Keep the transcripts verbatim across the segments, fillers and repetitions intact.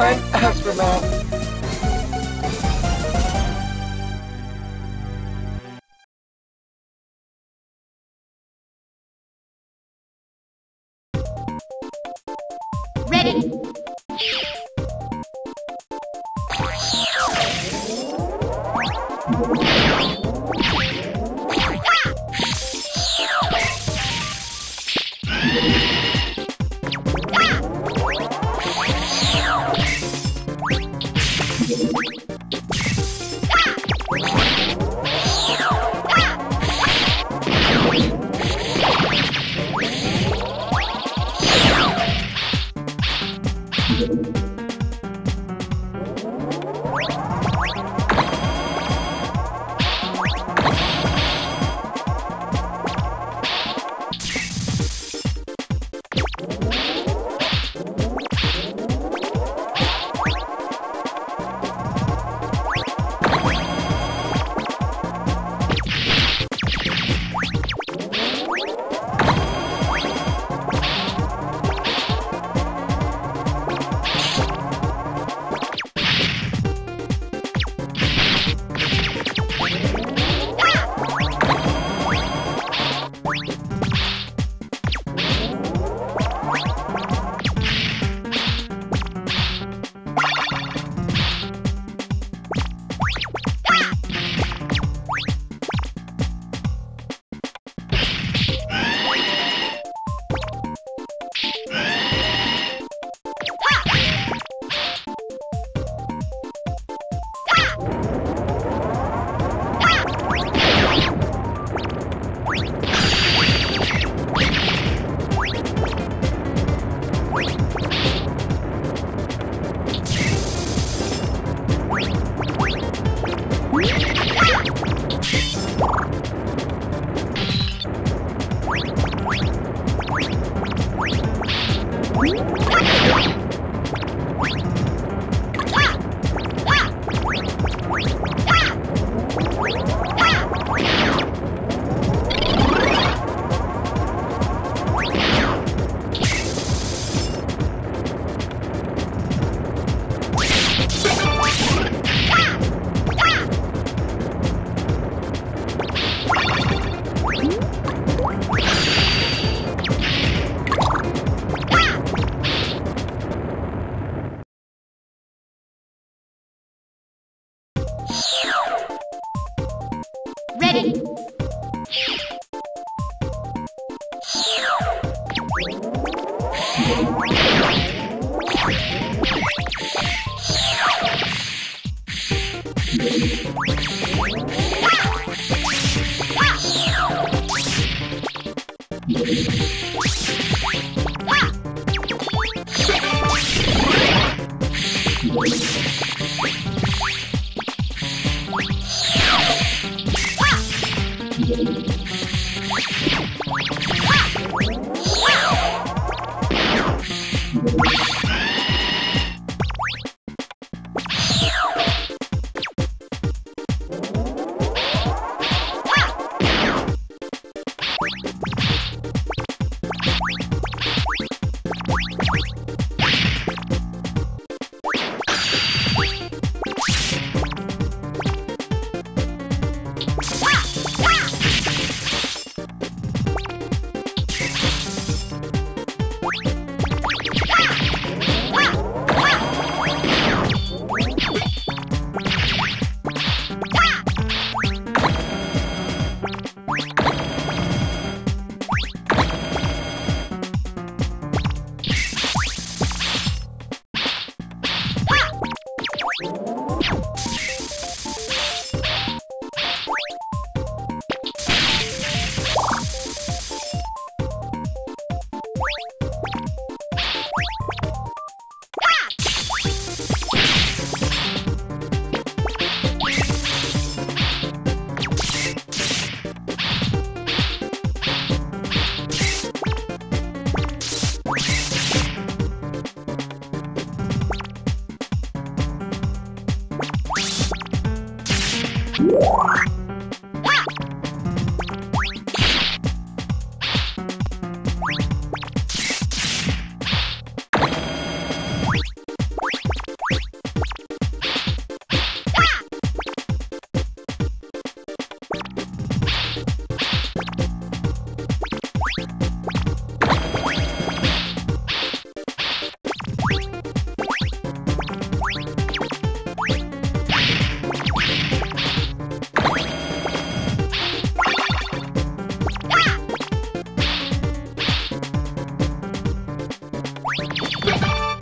I'm Astro Man. Ready? Ready?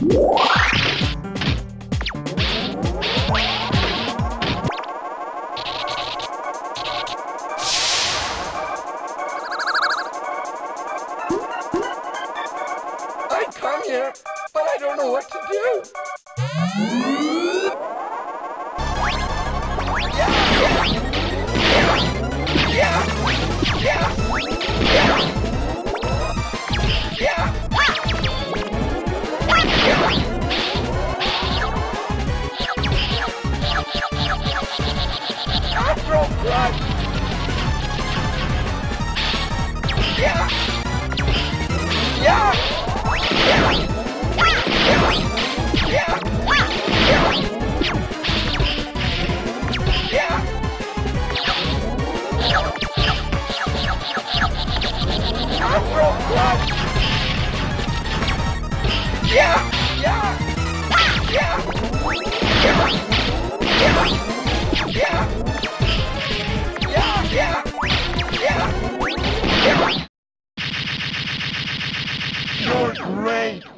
I come here, but I don't know what to do. Yeah, yeah, yeah, yeah, yeah. Great.